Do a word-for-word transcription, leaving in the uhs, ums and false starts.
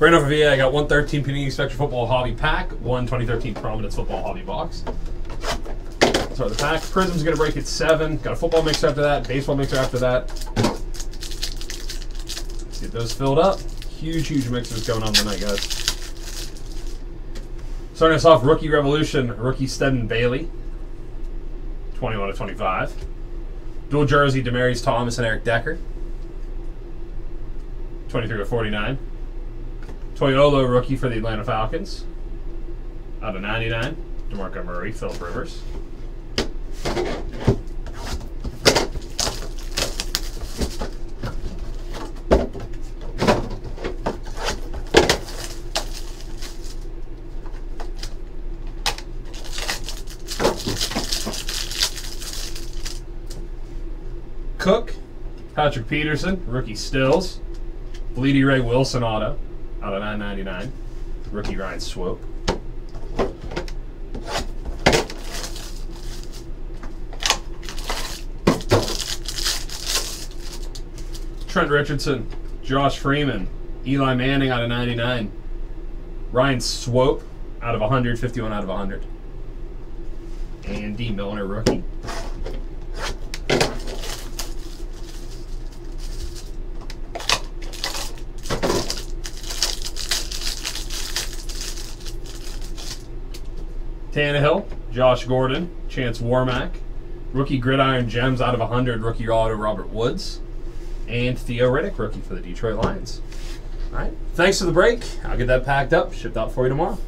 Right over V A, I got one thirteen Panini Spectrum Football Hobby Pack, one twenty thirteen Prominence Football Hobby Box. So the pack. Prism's going to break at seven. Got a football mixer after that, baseball mixer after that. Let's get those filled up. Huge, huge mixers going on tonight, guys. Starting us off, Rookie Revolution, Rookie Steddon Bailey, twenty-one of twenty-five. Dual jersey, Demaryius Thomas and Eric Decker, twenty-three of forty-nine. Toyolo rookie for the Atlanta Falcons, out of ninety-nine. DeMarco Murray, Philip Rivers. Cook, Patrick Peterson, rookie Stills, Bleedy Ray Wilson auto, out of nine ninety-nine, rookie Ryan Swope. Trent Richardson, Josh Freeman, Eli Manning out of ninety-nine, Ryan Swope out of one hundred, fifty-one out of one hundred, and D. Milner rookie. Tannehill, Josh Gordon, Chance Warmack, rookie Gridiron Gems out of one hundred, rookie auto Robert Woods, and Theo Riddick, rookie for the Detroit Lions. All right, thanks for the break. I'll get that packed up, shipped out for you tomorrow.